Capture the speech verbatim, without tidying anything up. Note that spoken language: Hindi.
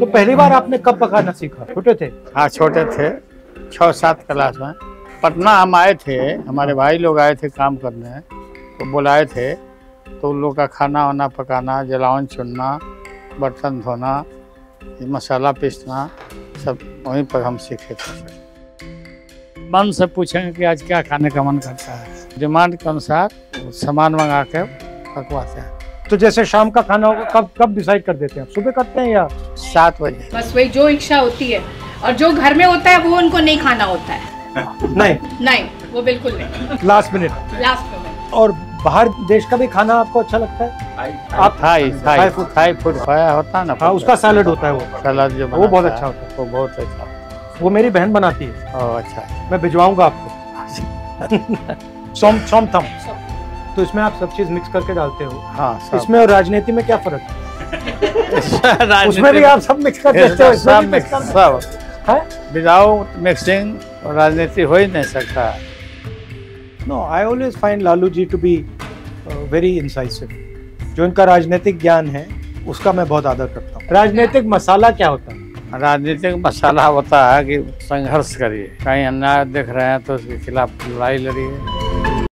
तो पहली बार आपने कब पकाना सीखा? छोटे थे? हाँ छोटे थे, छः सात क्लास में। पटना हम आए थे, हमारे भाई लोग आए थे काम करने, तो बुलाए थे तो उन लोग का खाना वाना पकाना, जलावन चुनना, बर्तन धोना, मसाला पीसना, सब वहीं पर हम सीखे थे। मन से पूछेंगे कि आज क्या खाने का मन करता है, डिमांड के अनुसार सामान मंगा के पकवाते हैं। तो जैसे शाम का खाना होगा कब कब डिसाइड कर देते हैं? सुबह करते हैं या सात बजे? बस वही जो इच्छा होती है, और जो घर में होता है वो उनको नहीं खाना होता है। नहीं नहीं, वो बिल्कुल नहीं। Last minute last minute. और बाहर देश का भी खाना आपको अच्छा लगता है? आप थाई थाई थाई फूड खाया होता है ना, उसका सैलेड होता है, वो सैलेड जो वो बहुत अच्छा होता है, वो बहुत अच्छा, वो मेरी बहन बनाती है। ओ, अच्छा, मैं भिजवाऊंगा आपको। सोम सोम थम, तो इसमें आप सब चीज मिक्स करके डालते हो? हाँ। इसमें और राजनीति में क्या फर्क है? उसमें भी आप सब मिक्स कर देते हो? सब मिक्स सब है, विदाउट मिक्सिंग राजनीति हो ही नहीं सकता। No, I always find Lalu ji to be very incisive. जो इनका राजनीतिक ज्ञान है उसका मैं बहुत आदर करता हूँ। राजनीतिक मसाला क्या होता है? राजनीतिक मसाला होता है कि संघर्ष करिए, कहीं अन्याय देख रहे हैं तो उसके खिलाफ लड़ाई लड़िए।